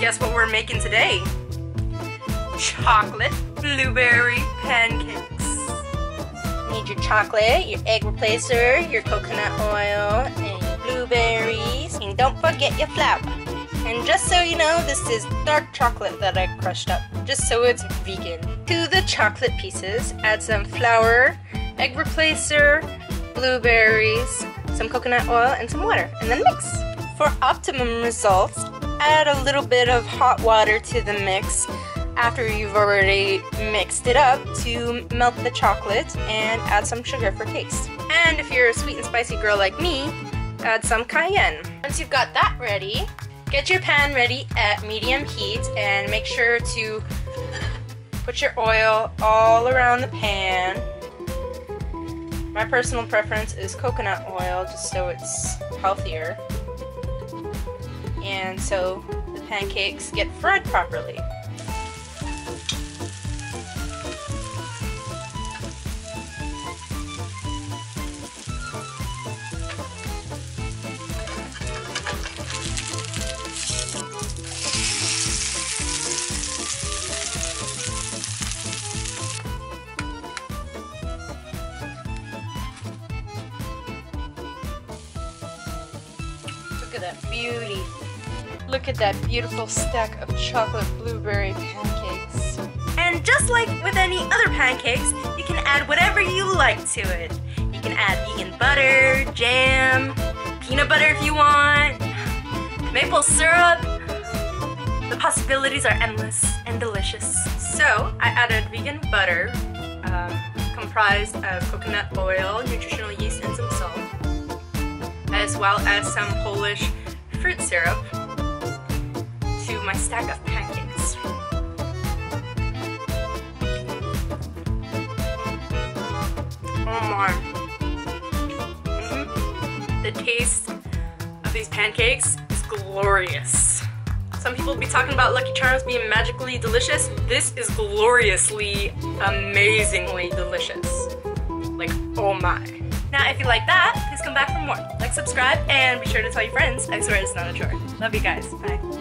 Guess what we're making today? Chocolate blueberry pancakes. Need your chocolate, your egg replacer, your coconut oil, and your blueberries. And don't forget your flour. And just so you know, this is dark chocolate that I crushed up, just so it's vegan. To the chocolate pieces, add some flour, egg replacer, blueberries, some coconut oil, and some water, and then mix. For optimum results, add a little bit of hot water to the mix after you've already mixed it up to melt the chocolate, and add some sugar for taste. And if you're a sweet and spicy girl like me, add some cayenne. Once you've got that ready, get your pan ready at medium heat and make sure to put your oil all around the pan. My personal preference is coconut oil, just so it's healthier, and so the pancakes get fried properly. Look at that beauty. Look at that beautiful stack of chocolate blueberry pancakes. And just like with any other pancakes, you can add whatever you like to it. You can add vegan butter, jam, peanut butter if you want, maple syrup. The possibilities are endless and delicious. So I added vegan butter, comprised of coconut oil, nutritional yeast, and some salt, as well as some Polish fruit syrup to my stack of pancakes. Oh my. The taste of these pancakes is glorious. Some people will be talking about Lucky Charms being magically delicious. This is gloriously, amazingly delicious. Like, oh my. Now, if you like that, please come back for more. Like, subscribe, and be sure to tell your friends. I swear it's not a chore. Love you guys. Bye.